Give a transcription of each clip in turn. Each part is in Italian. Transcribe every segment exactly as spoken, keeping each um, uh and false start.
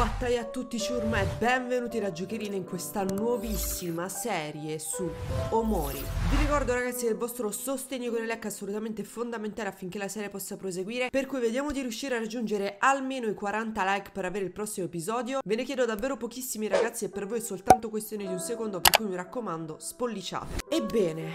Guattai a tutti ciurma e benvenuti da Jokerina in questa nuovissima serie su Omori. Vi ricordo ragazzi del vostro sostegno con il like assolutamente fondamentale affinché la serie possa proseguire, per cui vediamo di riuscire a raggiungere almeno i quaranta like per avere il prossimo episodio. Ve ne chiedo davvero pochissimi ragazzi e per voi è soltanto questione di un secondo, per cui mi raccomando spolliciate. Ebbene,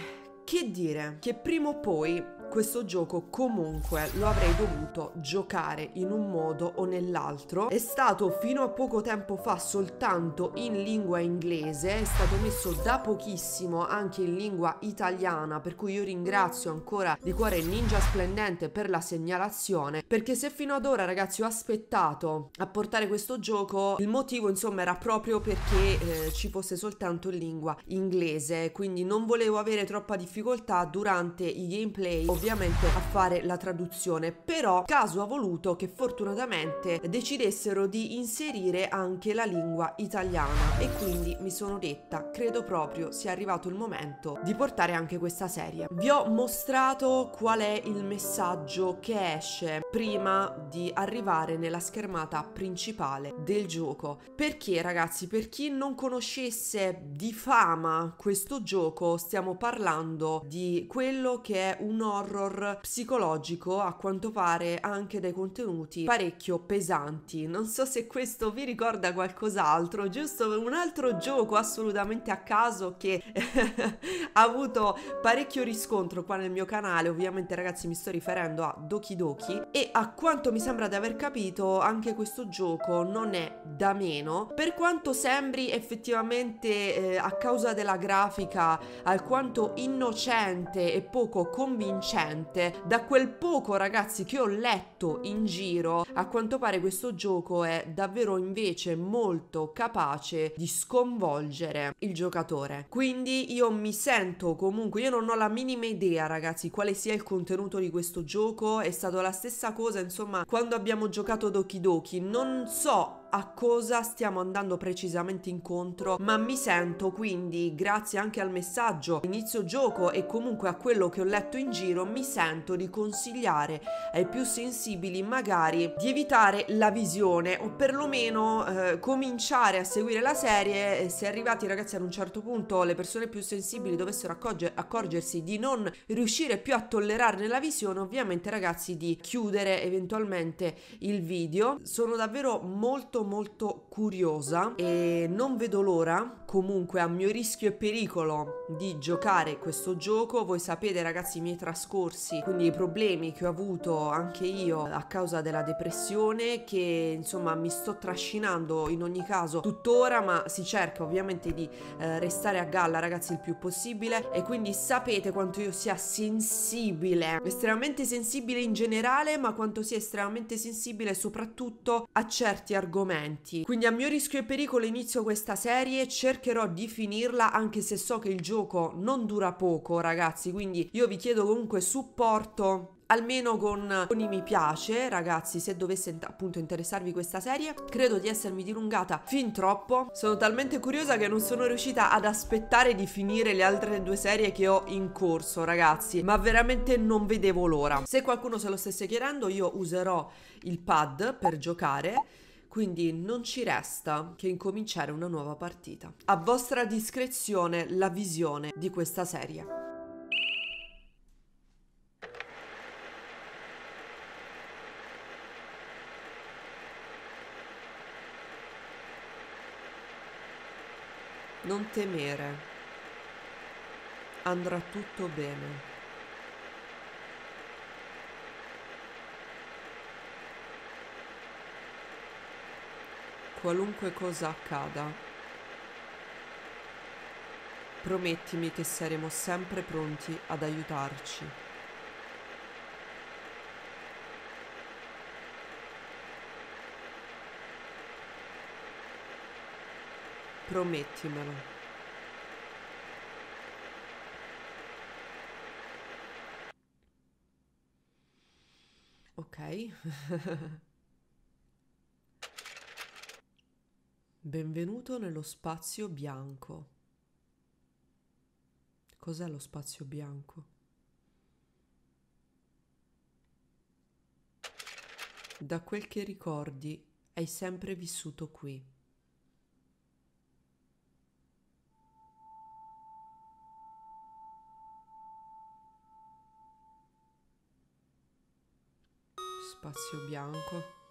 che dire, che prima o poi questo gioco comunque lo avrei dovuto giocare in un modo o nell'altro. È stato fino a poco tempo fa soltanto in lingua inglese, è stato messo da pochissimo anche in lingua italiana, per cui io ringrazio ancora di cuore Ninja Splendente per la segnalazione, perché se fino ad ora ragazzi ho aspettato a portare questo gioco, il motivo insomma era proprio perché eh, ci fosse soltanto in lingua inglese, quindi non volevo avere troppa difficoltà durante i gameplay ovviamente a fare la traduzione. Però caso ha voluto che fortunatamente decidessero di inserire anche la lingua italiana, e quindi mi sono detta, credo proprio sia arrivato il momento di portare anche questa serie. Vi ho mostrato qual è il messaggio che esce prima di arrivare nella schermata principale del gioco, perché ragazzi, per chi non conoscesse di fama questo gioco, stiamo parlando di quello che è un horror psicologico, a quanto pare anche dai contenuti parecchio pesanti. Non so se questo vi ricorda qualcos'altro, giusto un altro gioco assolutamente a caso che ha avuto parecchio riscontro qua nel mio canale. Ovviamente ragazzi mi sto riferendo a Doki Doki, e a quanto mi sembra di aver capito anche questo gioco non è da meno, per quanto sembri effettivamente eh, a causa della grafica alquanto innocente e poco convincente. Da quel poco ragazzi che ho letto in giro, a quanto pare questo gioco è davvero invece molto capace di sconvolgere il giocatore. Quindi io mi sento comunque, io non ho la minima idea ragazzi quale sia il contenuto di questo gioco. È stata la stessa cosa insomma quando abbiamo giocato Doki Doki, non so a cosa stiamo andando precisamente incontro, ma mi sento quindi, grazie anche al messaggio inizio gioco e comunque a quello che ho letto in giro, mi sento di consigliare ai più sensibili magari di evitare la visione, o perlomeno eh, cominciare a seguire la serie, e se arrivati ragazzi ad un certo punto le persone più sensibili dovessero accorgersi di non riuscire più a tollerarne la visione, ovviamente ragazzi di chiudere eventualmente il video. Sono davvero molto molto curiosa e non vedo l'ora comunque, a mio rischio e pericolo, di giocare questo gioco. Voi sapete ragazzi i miei trascorsi, quindi i problemi che ho avuto anche io a causa della depressione, che insomma mi sto trascinando in ogni caso tuttora, ma si cerca ovviamente di eh, restare a galla ragazzi il più possibile, e quindi sapete quanto io sia sensibile, estremamente sensibile in generale, ma quanto sia estremamente sensibile soprattutto a certi argomenti. Quindi a mio rischio e pericolo inizio questa serie, cercherò di finirla, anche se so che il gioco non dura poco ragazzi, quindi io vi chiedo comunque supporto almeno con, con i mi piace ragazzi, se dovesse appunto interessarvi questa serie. Credo di essermi dilungata fin troppo, sono talmente curiosa che non sono riuscita ad aspettare di finire le altre due serie che ho in corso ragazzi, ma veramente non vedevo l'ora. Se qualcuno se lo stesse chiedendo, io userò il pad per giocare, quindi non ci resta che incominciare una nuova partita. A vostra discrezione la visione di questa serie. Non temere, andrà tutto bene. Qualunque cosa accada, promettimi che saremo sempre pronti ad aiutarci. Promettimelo. Ok. Benvenuto nello spazio bianco. Cos'è lo spazio bianco? Da quel che ricordi hai sempre vissuto qui. Spazio bianco.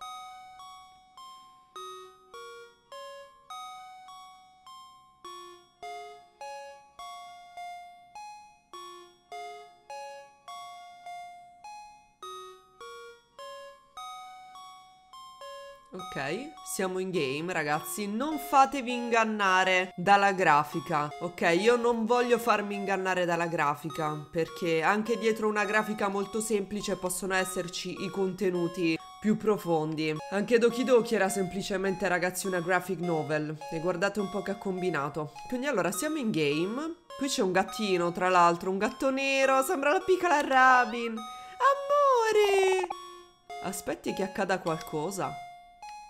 Ok, siamo in game, ragazzi. Non fatevi ingannare dalla grafica. Ok, io non voglio farmi ingannare dalla grafica, perché anche dietro una grafica molto semplice possono esserci i contenuti più profondi. Anche Doki Doki era semplicemente, ragazzi, una graphic novel, e guardate un po' che ha combinato. Quindi allora, siamo in game. Qui c'è un gattino, tra l'altro. Un gatto nero, sembra la piccola Robin. Amore! Aspetti che accada qualcosa.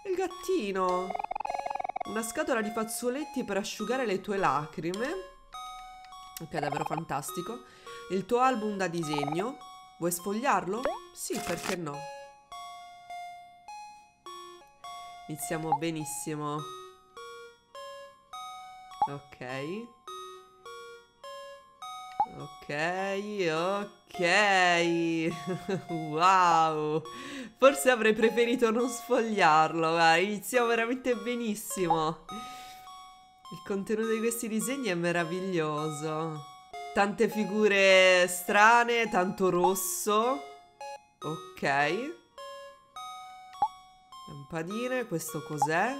Il gattino. Una scatola di fazzoletti per asciugare le tue lacrime. Ok, davvero fantastico. Il tuo album da disegno. Vuoi sfogliarlo? Sì, perché no? Iniziamo benissimo. Ok. Ok, ok. Wow. Forse avrei preferito non sfogliarlo, ma iniziamo veramente benissimo. Il contenuto di questi disegni è meraviglioso. Tante figure strane, tanto rosso. Ok. Lampadine, questo cos'è?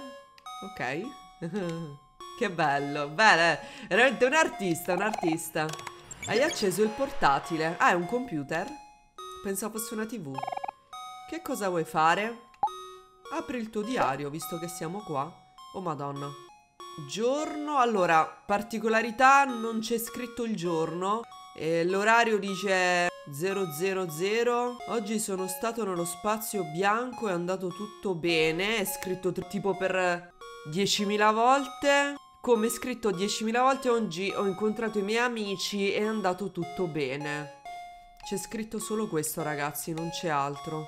Ok. Che bello. Bene, veramente un artista, un artista. Hai acceso il portatile. Ah, è un computer? Pensavo fosse una tv. Che cosa vuoi fare? Apri il tuo diario, visto che siamo qua. Oh, madonna. Giorno. Allora, particolarità, non c'è scritto il giorno. E l'orario dice zero zero zero. Oggi sono stato nello spazio bianco, è andato tutto bene. È scritto tipo per diecimila volte. Come scritto diecimila volte, oggi ho incontrato i miei amici e è andato tutto bene. C'è scritto solo questo, ragazzi, non c'è altro.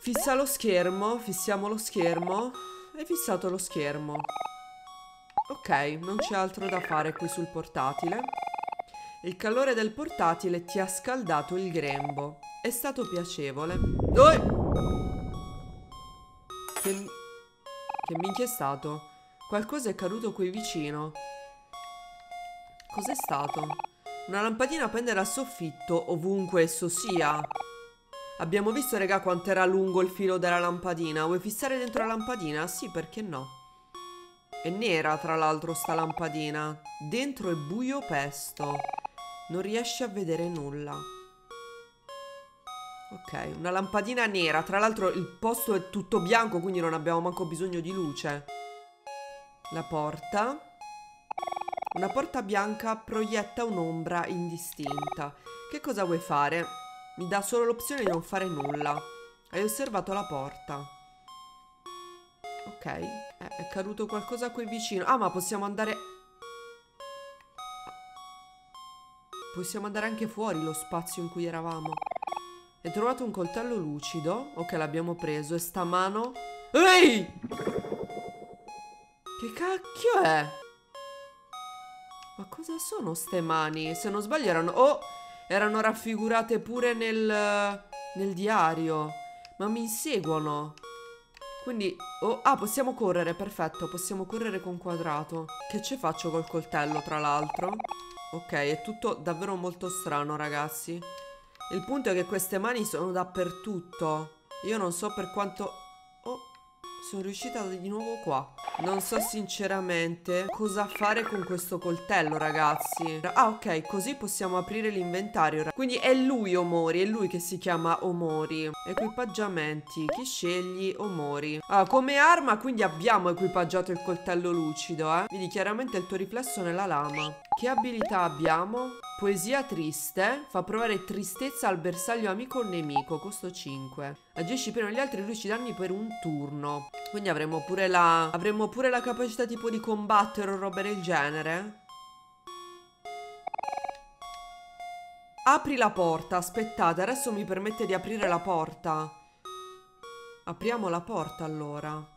Fissa lo schermo, fissiamo lo schermo. È fissato lo schermo. Ok, non c'è altro da fare qui sul portatile. Il calore del portatile ti ha scaldato il grembo. È stato piacevole. Oh! Che... Che minchia è stato? Qualcosa è caduto qui vicino. Cos'è stato? Una lampadina pende dal soffitto, ovunque esso sia. Abbiamo visto, raga, quanto era lungo il filo della lampadina. Vuoi fissare dentro la lampadina? Sì, perché no? È nera, tra l'altro, sta lampadina. Dentro è buio pesto. Non riesci a vedere nulla. Ok, una lampadina nera. Tra l'altro il posto è tutto bianco, quindi non abbiamo manco bisogno di luce. La porta. Una porta bianca proietta un'ombra indistinta. Che cosa vuoi fare? Mi dà solo l'opzione di non fare nulla. Hai osservato la porta. Ok, eh, è caduto qualcosa qui vicino. Ah, ma possiamo andare... Possiamo andare anche fuori lo spazio in cui eravamo. Hai trovato un coltello lucido. Ok, l'abbiamo preso. E sta mano. Ehi! Che cacchio è? Ma cosa sono ste mani? Se non sbaglio erano... Oh! Erano raffigurate pure nel... Nel diario. Ma mi inseguono. Quindi... Oh! Ah, possiamo correre. Perfetto. Possiamo correre con quadrato. Che ci faccio col coltello, tra l'altro? Ok, è tutto davvero molto strano, ragazzi. Il punto è che queste mani sono dappertutto. Io non so per quanto... Oh, sono riuscita di nuovo qua. Non so sinceramente cosa fare con questo coltello, ragazzi. Ah, ok, così possiamo aprire l'inventario. Quindi è lui Omori, è lui che si chiama Omori. Equipaggiamenti, chi scegli? Omori. Ah, come arma quindi abbiamo equipaggiato il coltello lucido, eh. Vedi chiaramente il tuo riflesso nella lama. Che abilità abbiamo? Poesia triste, fa provare tristezza al bersaglio amico o nemico, costo cinque. Agisci prima gli altri e riduci danni per un turno. Quindi avremo pure la... avremo pure la capacità tipo di combattere o roba del genere. Apri la porta, aspettate, adesso mi permette di aprire la porta. Apriamo la porta allora. Ma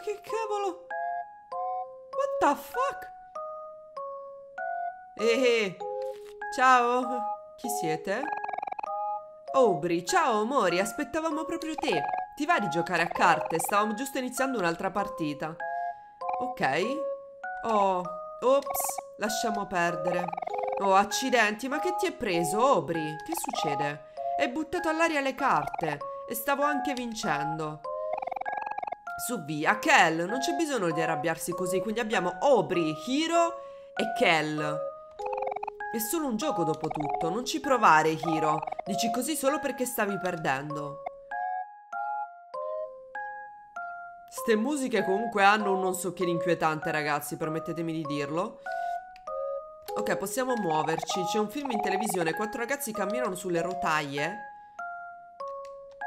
che cavolo? What the fuck? Eh, ciao, chi siete? Aubrey, ciao Omori, aspettavamo proprio te. Ti va di giocare a carte? Stavamo giusto iniziando un'altra partita. Ok. Oh, ops, lasciamo perdere. Oh, accidenti, ma che ti è preso, Aubrey? Che succede? Hai buttato all'aria le carte e stavo anche vincendo. Su via, Kel, non c'è bisogno di arrabbiarsi così, quindi abbiamo Aubrey, Hero e Kel. È solo un gioco dopo tutto, non ci provare, Hero. Dici così solo perché stavi perdendo. Ste musiche comunque hanno un non so che inquietante, ragazzi, permettetemi di dirlo. Ok, possiamo muoverci. C'è un film in televisione, quattro ragazzi camminano sulle rotaie.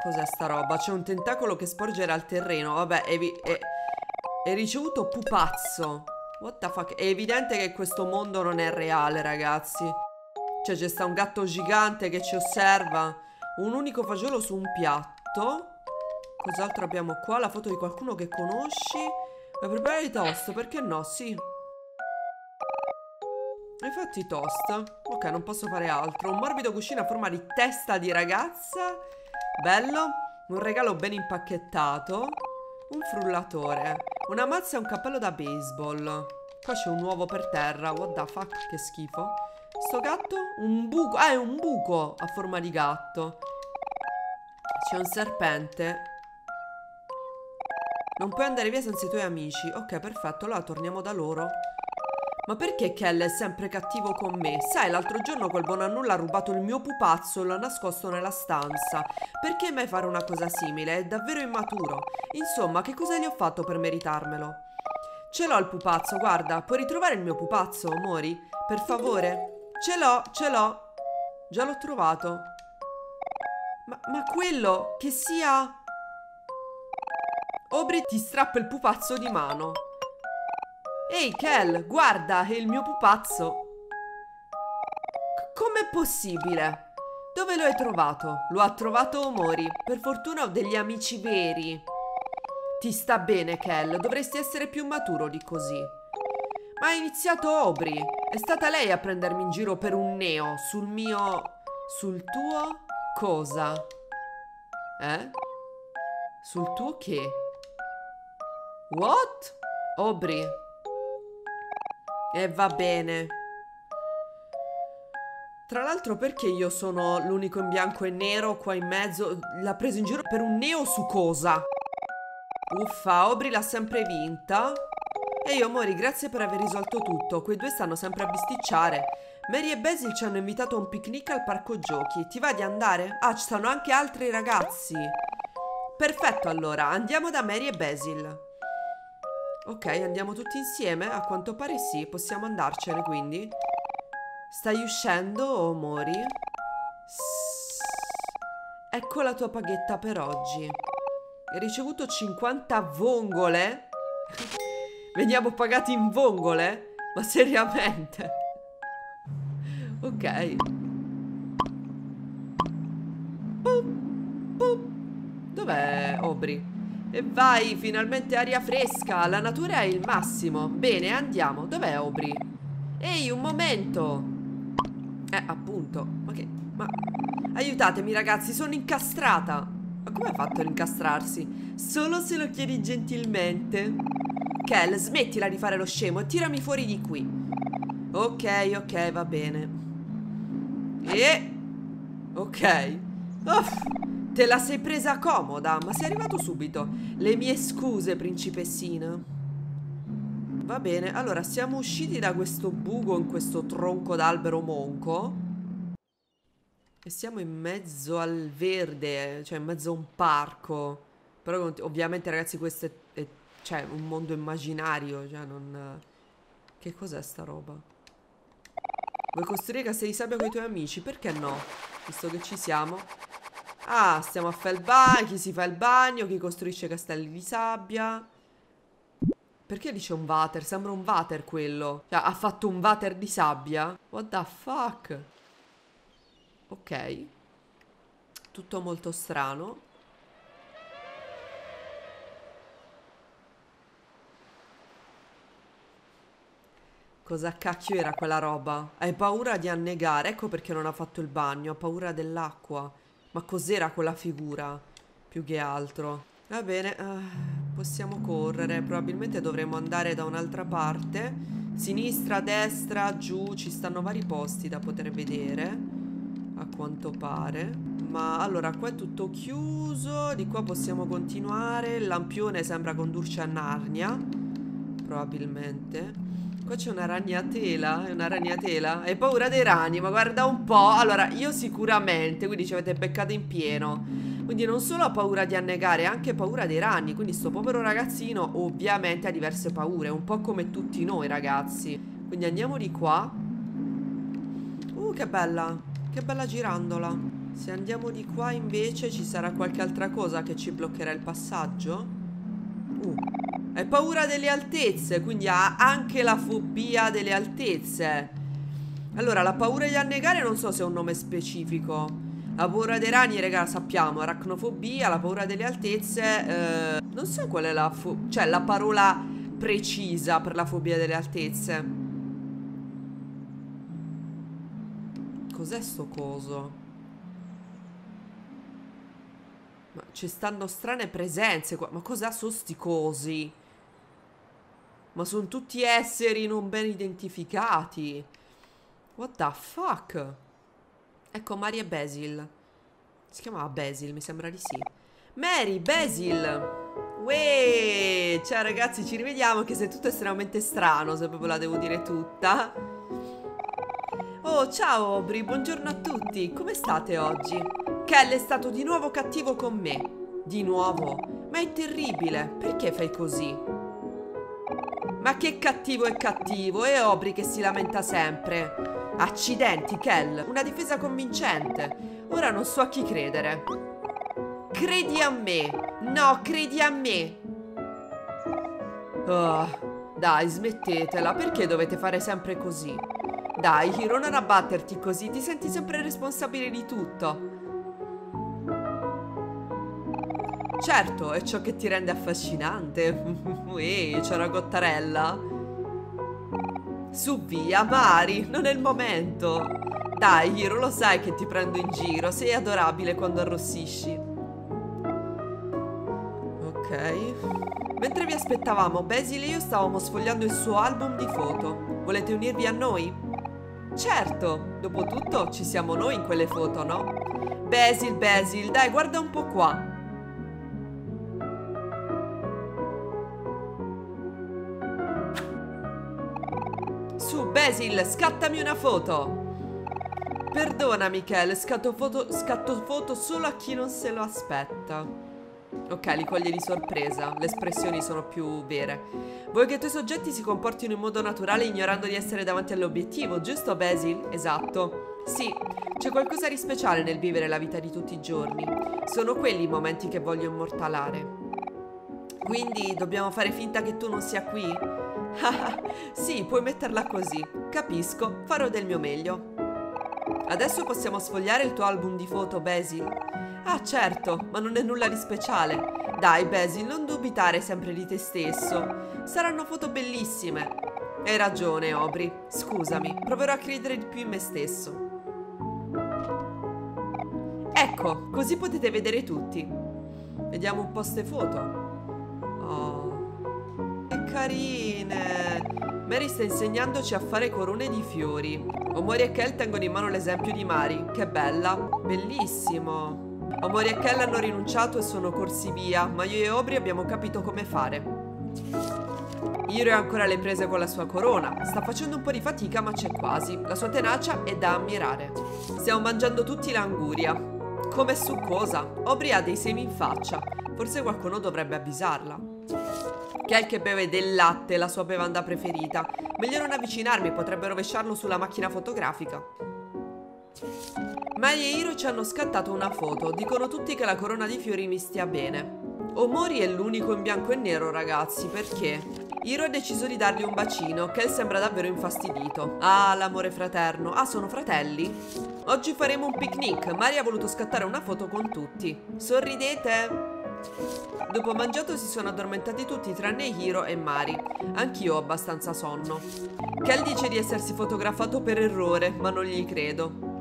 Cos'è sta roba? C'è un tentacolo che sporgerà al terreno. Vabbè, è, è, è ricevuto pupazzo. What the fuck? È evidente che questo mondo non è reale, ragazzi. Cioè, c'è sta un gatto gigante che ci osserva. Un unico fagiolo su un piatto. Cos'altro abbiamo qua? La foto di qualcuno che conosci. Ma per parlare di toast, perché no? Sì. Infatti toast. Ok, non posso fare altro. Un morbido cuscino a forma di testa di ragazza. Bello. Un regalo ben impacchettato. Un frullatore. Una mazza e un cappello da baseball. Qua c'è un uovo per terra. What the fuck? Che schifo. Sto gatto? Un buco. Ah, è un buco a forma di gatto. C'è un serpente. Non puoi andare via senza i tuoi amici. Ok, perfetto. Allora torniamo da loro. Ma perché Kel è sempre cattivo con me? Sai, l'altro giorno quel buonannulla ha rubato il mio pupazzo e l'ha nascosto nella stanza. Perché mai fare una cosa simile? È davvero immaturo. Insomma, che cosa gli ho fatto per meritarmelo? Ce l'ho il pupazzo, guarda. Puoi ritrovare il mio pupazzo, Omori? Per favore? Ce l'ho, ce l'ho. Già l'ho trovato. Ma, ma quello che sia... Aubrey ti strappa il pupazzo di mano. Ehi, hey Kel, guarda, è il mio pupazzo. Com'è possibile? Dove lo hai trovato? Lo ha trovato Omori. Per fortuna ho degli amici veri. Ti sta bene, Kel. Dovresti essere più maturo di così. Ma ha iniziato Aubrey. È stata lei a prendermi in giro per un neo. Sul mio... Sul tuo... Cosa? Eh? Sul tuo che? What? Aubrey... E eh, va bene. Tra l'altro, perché io sono l'unico in bianco e nero qua in mezzo? L'ha preso in giro per un neo su cosa? Uffa, Aubrey l'ha sempre vinta. Ehi, Omori, grazie per aver risolto tutto. Quei due stanno sempre a bisticciare. Mari e Basil ci hanno invitato a un picnic al parco giochi. Ti va di andare? Ah, ci stanno anche altri ragazzi. Perfetto, allora. Andiamo da Mari e Basil. Ok, andiamo tutti insieme? A quanto pare sì, possiamo andarcene quindi. Stai uscendo, Omori? Ecco la tua paghetta per oggi. Hai ricevuto cinquanta vongole? Veniamo pagati in vongole? Ma seriamente? Ok. Pup, pup. Dov'è Aubrey? E vai, finalmente aria fresca, la natura è il massimo. Bene, andiamo. Dov'è Aubrey? Ehi, un momento. Eh, appunto. Ma che... Ma... Aiutatemi ragazzi, sono incastrata. Ma come ha fatto ad incastrarsi? Solo se lo chiedi gentilmente. Kel, smettila di fare lo scemo e tirami fuori di qui. Ok, ok, va bene. E... Ok. Uff. Te la sei presa comoda, ma sei arrivato subito. Le mie scuse, principessina. Va bene, allora siamo usciti da questo buco in questo tronco d'albero monco. E siamo in mezzo al verde, cioè in mezzo a un parco. Però ovviamente ragazzi questo è, è cioè, un mondo immaginario, cioè non... Che cos'è sta roba? Vuoi costruire case di sabbia con i tuoi amici? Perché no? Visto che ci siamo... Ah, stiamo a fare il bagno. Chi si fa il bagno? Chi costruisce castelli di sabbia? Perché lì c'è un water? Sembra un water quello. Cioè, ha fatto un water di sabbia? What the fuck? Ok. Tutto molto strano. Cosa cacchio era quella roba? Hai paura di annegare. Ecco perché non ha fatto il bagno. Ha paura dell'acqua. Ma cos'era quella figura? Più che altro. Va bene. Uh. Possiamo correre, probabilmente dovremo andare da un'altra parte. Sinistra, destra, giù, ci stanno vari posti da poter vedere, a quanto pare. Ma allora qua è tutto chiuso, di qua possiamo continuare. Il lampione sembra condurci a Narnia, probabilmente. Qua c'è una ragnatela, è una ragnatela? Hai paura dei ragni, ma guarda un po'. Allora, io sicuramente, quindi ci avete beccato in pieno. Quindi non solo ha paura di annegare, ha anche paura dei ragni. Quindi sto povero ragazzino ovviamente ha diverse paure, un po' come tutti noi ragazzi. Quindi andiamo di qua. Uh, che bella, che bella girandola. Se andiamo di qua invece ci sarà qualche altra cosa che ci bloccherà il passaggio. Uh, ha paura delle altezze, quindi ha anche la fobia delle altezze. Allora, la paura di annegare non so se è un nome specifico. La paura dei ragni, raga, sappiamo. Aracnofobia, la paura delle altezze. eh, Non so qual è la fo- Cioè la parola precisa per la fobia delle altezze. Cos'è sto coso? Ma ci stanno strane presenze qua. Ma cos'ha sono sti cosi? Ma sono tutti esseri non ben identificati. What the fuck? Ecco, Mari e Basil. Si chiamava Basil, mi sembra di sì. Mari, Basil. Uè, ciao ragazzi, ci rivediamo. Anche se tutto è estremamente strano, se proprio la devo dire tutta. Oh, ciao Aubrey, buongiorno a tutti. Come state oggi? Kel è stato di nuovo cattivo con me. Di nuovo? Ma è terribile, perché fai così? Ma che cattivo è cattivo. E Aubrey che si lamenta sempre. Accidenti, Kel, una difesa convincente. Ora non so a chi credere. Credi a me. No, credi a me. Oh, dai, smettetela. Perché dovete fare sempre così? Dai, Hero, non abbatterti così. Ti senti sempre responsabile di tutto. Certo, è ciò che ti rende affascinante. Ehi, c'è una cottarella. Su via, Mari, non è il momento. Dai, Hero, lo sai che ti prendo in giro. Sei adorabile quando arrossisci. Ok. Mentre vi aspettavamo, Basil e io stavamo sfogliando il suo album di foto. Volete unirvi a noi? Certo, dopotutto ci siamo noi in quelle foto, no? Basil, Basil, dai, guarda un po' qua. Su, Basil, scattami una foto. Perdona, Michele, scatto foto, scatto foto solo a chi non se lo aspetta. Ok, li coglie di sorpresa. Le espressioni sono più vere. Vuoi che i tuoi soggetti si comportino in modo naturale ignorando di essere davanti all'obiettivo, giusto Basil? Esatto. Sì, c'è qualcosa di speciale nel vivere la vita di tutti i giorni. Sono quelli i momenti che voglio immortalare. Quindi dobbiamo fare finta che tu non sia qui? Sì, puoi metterla così. Capisco, farò del mio meglio. Adesso possiamo sfogliare il tuo album di foto, Basil. Ah, certo, ma non è nulla di speciale. Dai, Basil, non dubitare sempre di te stesso. Saranno foto bellissime. Hai ragione, Aubrey. Scusami, proverò a credere di più in me stesso. Ecco, così potete vedere tutti. Vediamo un po' ste foto. Oh, carine. Mari sta insegnandoci a fare corone di fiori. Omori e Kel tengono in mano l'esempio di Mari. Che bella. Bellissimo. Omori e Kel hanno rinunciato e sono corsi via, ma io e Aubrey abbiamo capito come fare. Hero è ancora alle prese con la sua corona. Sta facendo un po' di fatica, ma c'è quasi. La sua tenacia è da ammirare. Stiamo mangiando tutti l'anguria. Com'è succosa. Aubrey ha dei semi in faccia. Forse qualcuno dovrebbe avvisarla. Kel che beve del latte, la sua bevanda preferita. Meglio non avvicinarmi, potrebbe rovesciarlo sulla macchina fotografica. Mari e Hero ci hanno scattato una foto, dicono tutti che la corona di fiori mi stia bene. Omori è l'unico in bianco e nero, ragazzi, perché? Hero ha deciso di dargli un bacino, Kel sembra davvero infastidito. Ah, l'amore fraterno. Ah, sono fratelli? Oggi faremo un picnic, Mari ha voluto scattare una foto con tutti. Sorridete! Dopo mangiato si sono addormentati tutti tranne Hero e Mari. Anch'io ho abbastanza sonno. Kel dice di essersi fotografato per errore, ma non gli credo.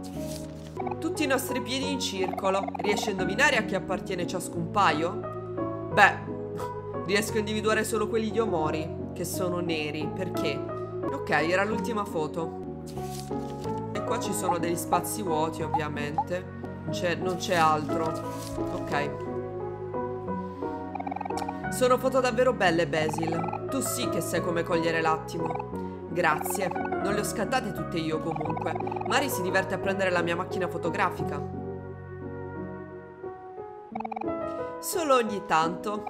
Tutti i nostri piedi in circolo. Riesci a indovinare a chi appartiene ciascun paio? Beh, riesco a individuare solo quelli di Omori, che sono neri. Perché? Ok, era l'ultima foto. E qua ci sono degli spazi vuoti, ovviamente. Non c'è altro. Ok. Sono foto davvero belle, Basil. Tu sì che sai come cogliere l'attimo. Grazie. Non le ho scattate tutte io, comunque. Mari si diverte a prendere la mia macchina fotografica. Solo ogni tanto.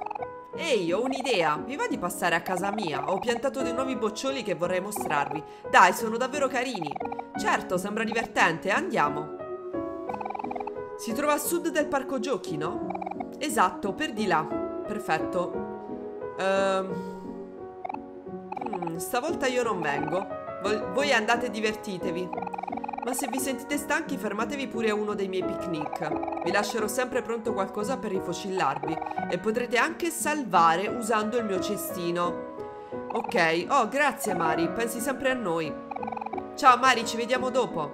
Ehi, ho un'idea. Vi va di passare a casa mia? Ho piantato dei nuovi boccioli che vorrei mostrarvi. Dai, sono davvero carini. Certo, sembra divertente. Andiamo. Si trova a sud del parco giochi, no? Esatto, per di là. Perfetto. uh, Stavolta io non vengo. Voi andate e divertitevi. Ma se vi sentite stanchi, fermatevi pure a uno dei miei picnic. Vi lascerò sempre pronto qualcosa per rifocillarvi. E potrete anche salvare usando il mio cestino. Ok. Oh, grazie Mari, pensi sempre a noi. Ciao Mari, ci vediamo dopo.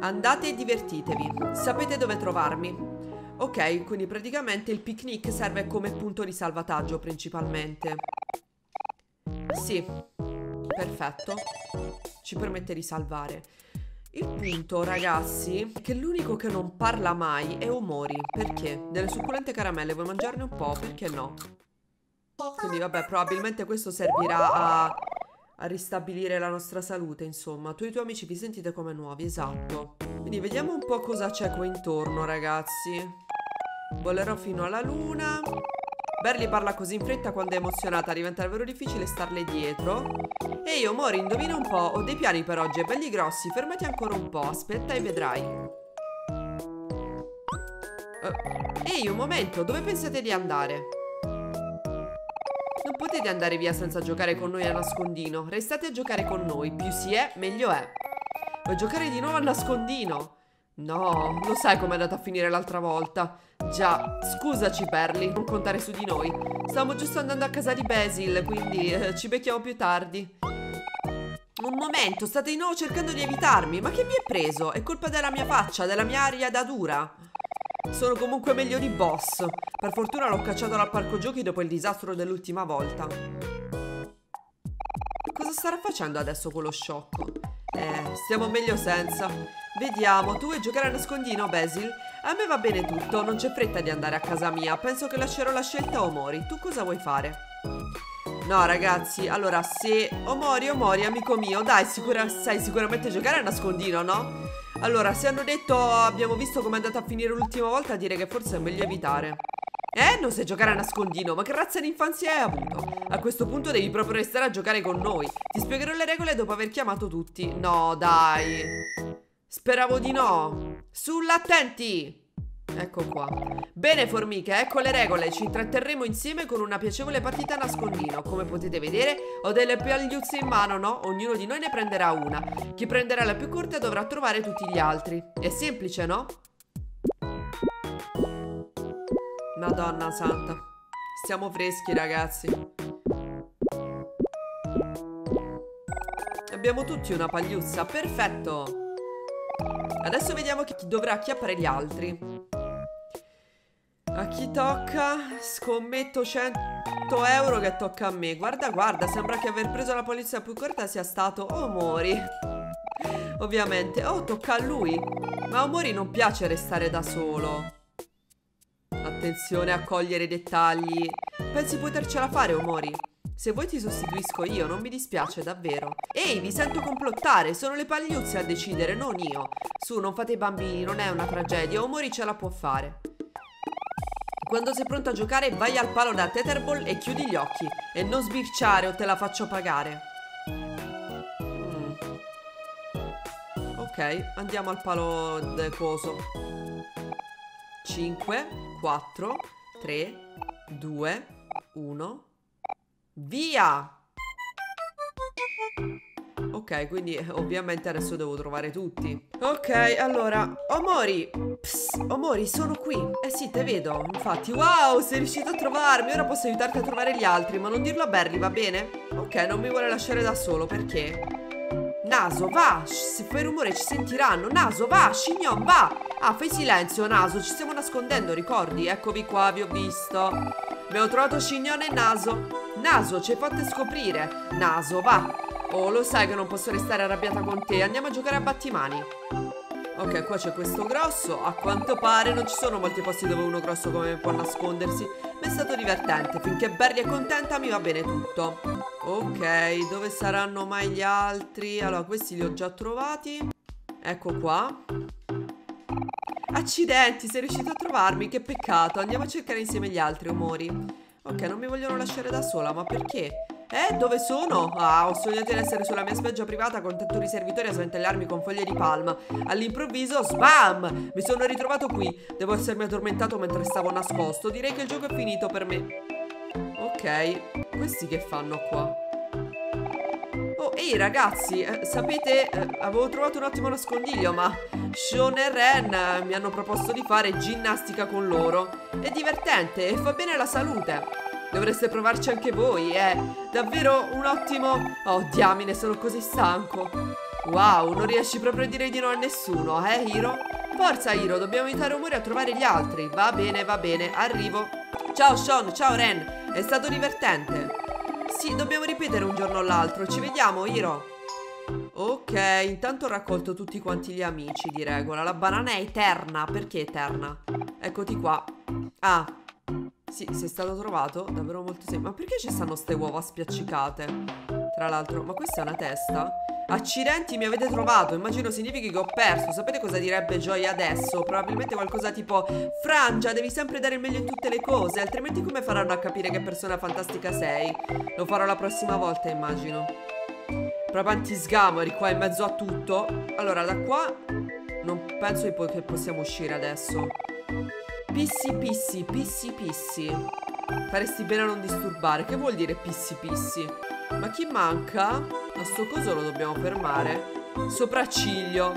Andate e divertitevi. Sapete dove trovarmi. Ok, quindi praticamente il picnic serve come punto di salvataggio principalmente. Sì, perfetto. Ci permette di salvare. Il punto, ragazzi, è che l'unico che non parla mai è Omori. Perché? Delle succulente caramelle, vuoi mangiarne un po'? Perché no? Quindi vabbè, probabilmente questo servirà a, a ristabilire la nostra salute, insomma. Tu e i tuoi amici vi sentite come nuovi, esatto. Quindi vediamo un po' cosa c'è qua intorno, ragazzi. Volerò fino alla luna. Berly parla così in fretta quando è emozionata. Diventa davvero difficile starle dietro. Ehi, hey, Omori, indovina un po'. Ho dei piani per oggi, belli grossi. Fermati ancora un po', aspetta e vedrai. uh. Ehi, hey, un momento, dove pensate di andare? Non potete andare via senza giocare con noi a nascondino. Restate a giocare con noi, più si è, meglio è. Vuoi giocare di nuovo a nascondino? No, lo sai com'è andata a finire l'altra volta. Già, scusaci Berly, non contare su di noi. Stiamo giusto andando a casa di Basil, quindi eh, ci becchiamo più tardi. Un momento, state di nuovo cercando di evitarmi. Ma che vi è preso? È colpa della mia faccia, della mia aria da dura. Sono comunque meglio di Boss. Per fortuna l'ho cacciato dal parco giochi dopo il disastro dell'ultima volta. Cosa starà facendo adesso quello sciocco? Eh, stiamo meglio senza. Vediamo, tu vuoi giocare a nascondino, Basil? A me va bene tutto, non c'è fretta di andare a casa mia. Penso che lascerò la scelta a Omori. Tu cosa vuoi fare? No, ragazzi, allora, se... Omori, Omori, amico mio, dai, sicura... sai sicuramente giocare a nascondino, no? Allora, se hanno detto abbiamo visto com'è andata a finire l'ultima volta, direi che forse è meglio evitare. Eh, non sai giocare a nascondino, ma che razza di infanzia hai avuto? A questo punto devi proprio restare a giocare con noi. Ti spiegherò le regole dopo aver chiamato tutti. No, dai... Speravo di no. Sull'attenti. Ecco qua. Bene formiche, ecco le regole. Ci intratterremo insieme con una piacevole partita a nascondino. Come potete vedere ho delle pagliuzze in mano, no? Ognuno di noi ne prenderà una. Chi prenderà la più corta dovrà trovare tutti gli altri. È semplice, no? Madonna santa. Siamo freschi ragazzi. Abbiamo tutti una pagliuzza. Perfetto. Adesso vediamo chi dovrà acchiappare gli altri. A chi tocca? Scommetto cento euro che tocca a me. Guarda, guarda, sembra che aver preso la polizia più corta sia stato Omori. Ovviamente. Oh, tocca a lui. Ma a Omori non piace restare da solo. Attenzione a cogliere i dettagli. Pensi potercela fare, Omori? Se vuoi ti sostituisco io, non mi dispiace davvero. Ehi, vi sento complottare, sono le pagliuzze a decidere, non io. Su, non fate i bambini, non è una tragedia, Omori ce la può fare. Quando sei pronto a giocare vai al palo da tetherball e chiudi gli occhi. E non sbirciare o te la faccio pagare. mm. Ok, andiamo al palo del coso. Cinque, quattro, tre, due, uno. Via! Ok, quindi ovviamente adesso devo trovare tutti. Ok, allora, Omori. Psst, Omori, sono qui. Eh sì, te vedo, infatti. Wow, sei riuscito a trovarmi. Ora posso aiutarti a trovare gli altri, ma non dirlo a Barry, va bene? Ok, non mi vuole lasciare da solo, perché... Naso, va! Se fai rumore ci sentiranno. Naso, va! Scignon, va! Ah, fai silenzio, Naso, ci stiamo nascondendo, ricordi? Eccovi qua, vi ho visto. Abbiamo trovato Scignon e Naso. Naso, ci hai fatto scoprire. Naso, va! Oh, lo sai che non posso restare arrabbiata con te. Andiamo a giocare a battimani. Ok, qua c'è questo grosso. A quanto pare non ci sono molti posti dove uno grosso come me può nascondersi. Ma è stato divertente. Finché Barry è contenta mi va bene tutto. Ok, dove saranno mai gli altri? Allora, questi li ho già trovati. Ecco qua. Accidenti, sei riuscito a trovarmi. Che peccato. Andiamo a cercare insieme gli altri, Omori. Ok, non mi vogliono lasciare da sola. Ma perché? Eh, dove sono? Ah, ho sognato di essere sulla mia spiaggia privata con tanto di servitori a sventellarmi con foglie di palma. All'improvviso, sbam! Mi sono ritrovato qui. Devo essermi addormentato mentre stavo nascosto. Direi che il gioco è finito per me. Ok, questi che fanno qua? Oh, ehi ragazzi, eh, sapete, eh, avevo trovato un ottimo nascondiglio, ma Sean e Ren eh, mi hanno proposto di fare ginnastica con loro. È divertente e fa bene alla salute. Dovreste provarci anche voi, è davvero un ottimo... Oh, diamine, sono così stanco. Wow, non riesci proprio a dire di no a nessuno, eh, Hero? Forza, Hero, dobbiamo aiutare Omori a trovare gli altri. Va bene, va bene, arrivo. Ciao, Sean, ciao, Ren, è stato divertente. Sì, dobbiamo ripetere un giorno o l'altro, ci vediamo, Hero. Ok, intanto ho raccolto tutti quanti gli amici, di regola. La banana è eterna, perché eterna? Eccoti qua. Ah... Sì, sei stato trovato, davvero molto semplice. Ma perché ci stanno ste uova spiaccicate? Tra l'altro, ma questa è una testa? Accidenti, mi avete trovato. Immagino significhi che ho perso. Sapete cosa direbbe Joy adesso? Probabilmente qualcosa tipo: Frangia, devi sempre dare il meglio in tutte le cose, altrimenti come faranno a capire che persona fantastica sei? Lo farò la prossima volta, immagino. Però quanti sgamori qua in mezzo a tutto. Allora, da qua non penso che possiamo uscire adesso. Pissi pissi, pissi pissi. Faresti bene a non disturbare. Che vuol dire pissi pissi? Ma chi manca? A sto coso lo dobbiamo fermare. Sopracciglio.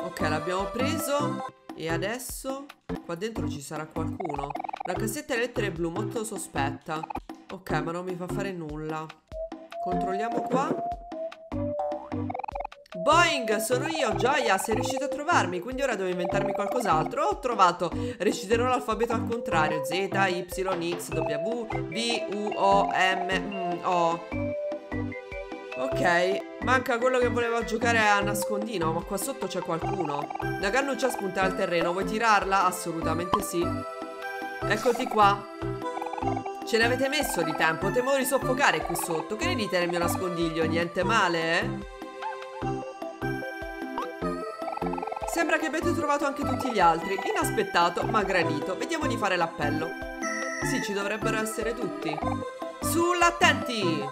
Ok, l'abbiamo preso. E adesso? Qua dentro ci sarà qualcuno. La cassetta di lettere blu, molto sospetta. Ok, ma non mi fa fare nulla. Controlliamo qua. Boing, sono io, Gioia, sei riuscito a trovarmi, quindi ora devo inventarmi qualcos'altro. Ho trovato, reciterò l'alfabeto al contrario: Z, Y, X, W, V, U, O, M, mm, O. Ok, manca quello che voleva giocare a nascondino, ma qua sotto c'è qualcuno. La cannuccia spunta al terreno, vuoi tirarla? Assolutamente sì. Eccoti qua. Ce ne avete messo di tempo, temo di soffocare qui sotto. Che ne dite del mio nascondiglio? Niente male, eh? Sembra che abbiate trovato anche tutti gli altri. Inaspettato ma gradito. Vediamo di fare l'appello. Sì, ci dovrebbero essere tutti. Sull'attenti.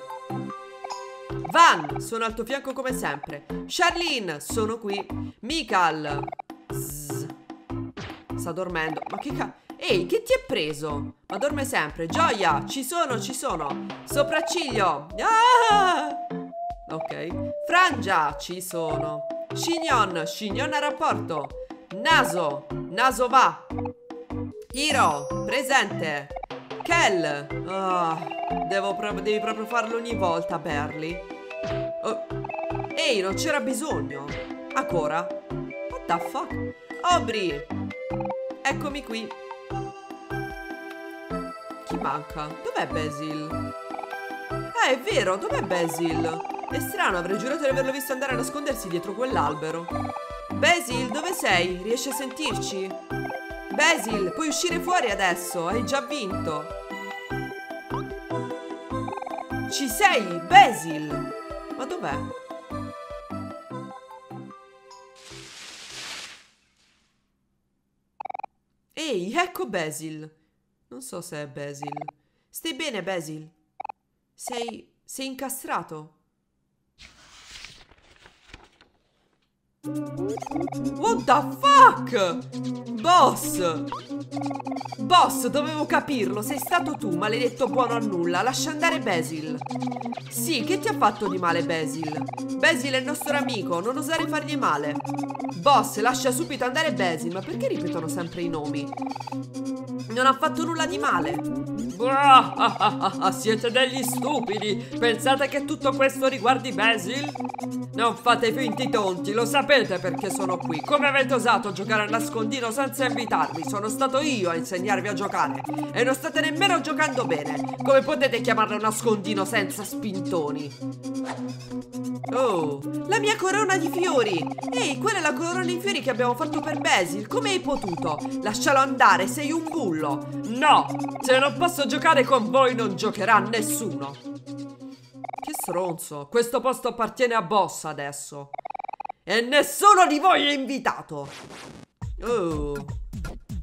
Van, sono al tuo fianco come sempre. Charlene, sono qui. Mikal. Zzz. Sta dormendo. Ma che ca... Ehi, che ti è preso? Ma dorme sempre. Gioia, ci sono, ci sono. Sopracciglio. Ah! Ok. Frangia, ci sono. Scignon, Scignon a rapporto. Naso, Naso va. Hero, presente. Kel, oh, devo pro devi proprio farlo ogni volta, Barry. Oh. Ehi, non c'era bisogno. Ancora? What the fuck? Aubrey, eccomi qui. Chi manca? Dov'è Basil? Ah, è vero, dov'è Basil? È strano, avrei giurato di averlo visto andare a nascondersi dietro quell'albero. Basil, dove sei? Riesci a sentirci? Basil, puoi uscire fuori adesso, hai già vinto. Ci sei, Basil? Ma dov'è? Ehi, ecco Basil. Non so se è Basil. Stai bene, Basil? Sei... sei incastrato? What the fuck? Boss! Boss, dovevo capirlo. Sei stato tu, maledetto buono a nulla. Lascia andare Basil. Sì, che ti ha fatto di male Basil? Basil è il nostro amico, non osare fargli male. Boss, lascia subito andare Basil. Ma perché ripetono sempre i nomi? Non ha fatto nulla di male. Siete degli stupidi. Pensate che tutto questo riguardi Basil? Non fate finti tonti, lo sapete perché sono qui. Come avete osato giocare a nascondino senza invitarmi? Sono stato io a insegnarvi a giocare e non state nemmeno giocando bene. Come potete chiamarlo nascondino senza spintoni? Oh, la mia corona di fiori. Ehi, quella è la corona di fiori che abbiamo fatto per Basil. Come hai potuto? Lascialo andare, sei un bullo. No, se non posso giocare con voi non giocherà nessuno. Che stronzo. Questo posto appartiene a Boss adesso. E nessuno di voi è invitato. Oh.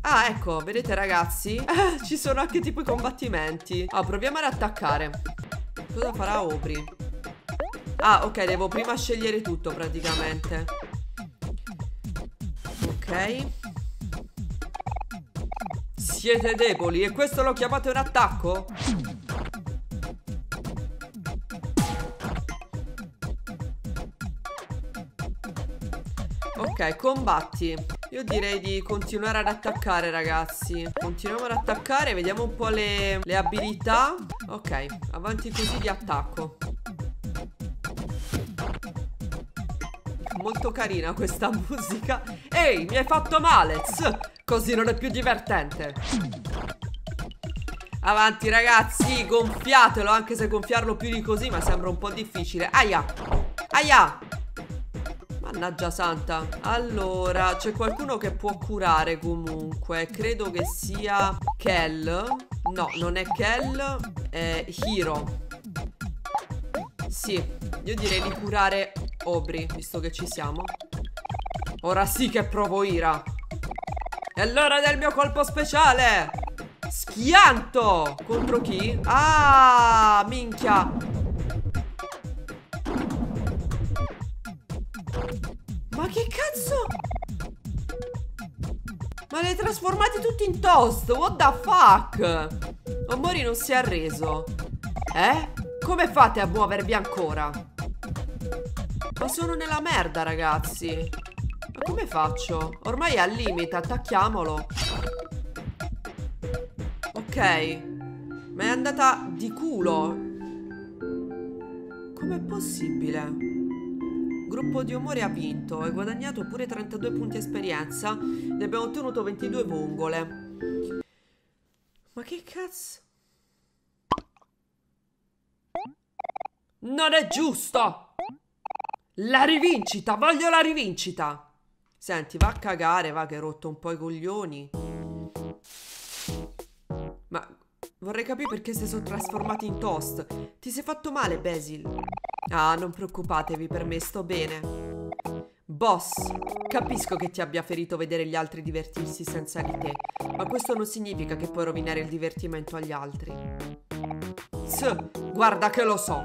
Ah, ecco, vedete ragazzi, ci sono anche tipo i combattimenti. Ah, proviamo ad attaccare. Cosa farà Aubrey? Ah, ok, devo prima scegliere tutto praticamente. Ok. Siete deboli e questo lo chiamate un attacco? Ok, combatti. Io direi di continuare ad attaccare, ragazzi. Continuiamo ad attaccare, vediamo un po' le, le abilità. Ok, avanti così di attacco. Molto carina questa musica. Ehi, mi hai fatto male. Così non è più divertente. Avanti ragazzi, gonfiatelo. Anche se gonfiarlo più di così ma sembra un po' difficile. Aia, aia. Mannaggia santa. Allora, c'è qualcuno che può curare comunque. Credo che sia Kel. No, non è Kel, è Hero. Sì, io direi di curare Aubrey, visto che ci siamo. Ora sì che provo ira. E l'ora del mio colpo speciale. Schianto. Contro chi? Ah, minchia. Ma che cazzo? Ma li hai trasformati tutti in toast. What the fuck? Omori non si è arreso. Eh? Come fate a muovervi ancora? Ma sono nella merda ragazzi. Ma come faccio? Ormai è al limite, attacchiamolo. Ok. Ma è andata di culo. Com'è possibile? Il gruppo di Omori ha vinto. Hai guadagnato pure trentadue punti esperienza. Ne abbiamo ottenuto ventidue vongole. Ma che cazzo? Non è giusto. La rivincita, voglio la rivincita. Senti, va a cagare, va che hai rotto un po' i coglioni. Ma vorrei capire perché si sono trasformati in toast. Ti sei fatto male, Basil? Ah, non preoccupatevi, per me sto bene. Boss, capisco che ti abbia ferito vedere gli altri divertirsi senza di te, ma questo non significa che puoi rovinare il divertimento agli altri. Sì, guarda che lo so.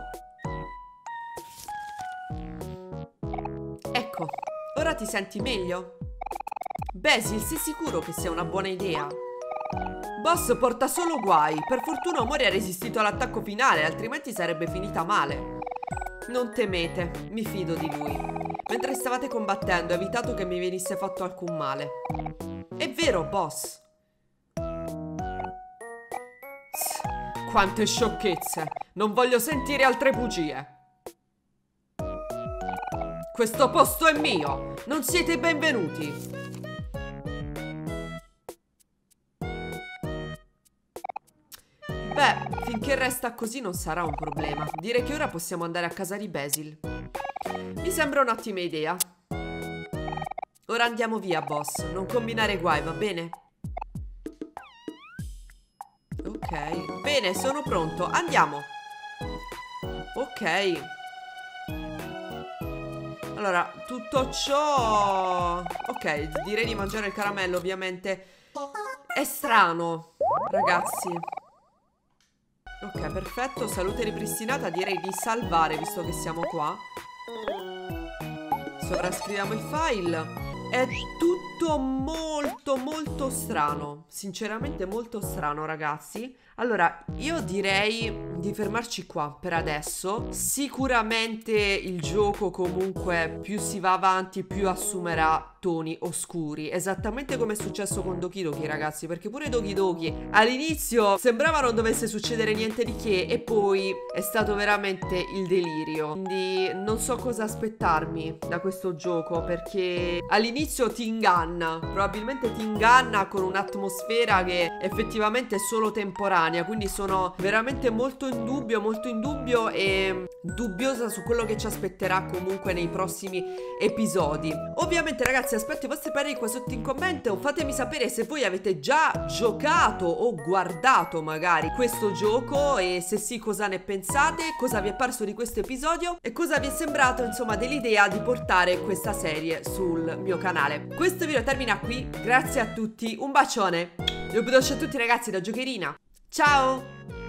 Ora ti senti meglio? Basil, sei sicuro che sia una buona idea? Boss porta solo guai. Per fortuna Omori ha resistito all'attacco finale, altrimenti sarebbe finita male. Non temete, mi fido di lui. Mentre stavate combattendo ha evitato che mi venisse fatto alcun male. È vero, Boss. Quante sciocchezze. Non voglio sentire altre bugie. Questo posto è mio. Non siete benvenuti. Beh, finché resta così non sarà un problema. Direi che ora possiamo andare a casa di Basil. Mi sembra un'ottima idea. Ora andiamo via, Boss. Non combinare guai, va bene? Ok. Bene, sono pronto. Andiamo. Ok. Allora, tutto ciò... Ok, direi di mangiare il caramello, ovviamente. È strano, ragazzi. Ok, perfetto, salute ripristinata. Direi di salvare, visto che siamo qua. sovrascriviamo il file. È tutto molto molto strano, sinceramente molto strano, ragazzi. Allora io direi di fermarci qua per adesso. Sicuramente il gioco comunque più si va avanti più assumerà toni oscuri, esattamente come è successo con Doki Doki, ragazzi, perché pure Doki Doki all'inizio sembrava non dovesse succedere niente di che e poi è stato veramente il delirio. Quindi non so cosa aspettarmi da questo gioco, perché all'inizio All'inizio ti inganna, probabilmente ti inganna con un'atmosfera che effettivamente è solo temporanea, quindi sono veramente molto in dubbio, molto in dubbio e dubbiosa su quello che ci aspetterà comunque nei prossimi episodi. Ovviamente, ragazzi, aspetto i vostri pareri qua sotto in commento, fatemi sapere se voi avete già giocato o guardato magari questo gioco e se sì cosa ne pensate, cosa vi è parso di questo episodio e cosa vi è sembrato insomma dell'idea di portare questa serie sul mio canale. Canale. Questo video termina qui, grazie a tutti, un bacione e un bacio a tutti, ragazzi, da Jokerina, ciao!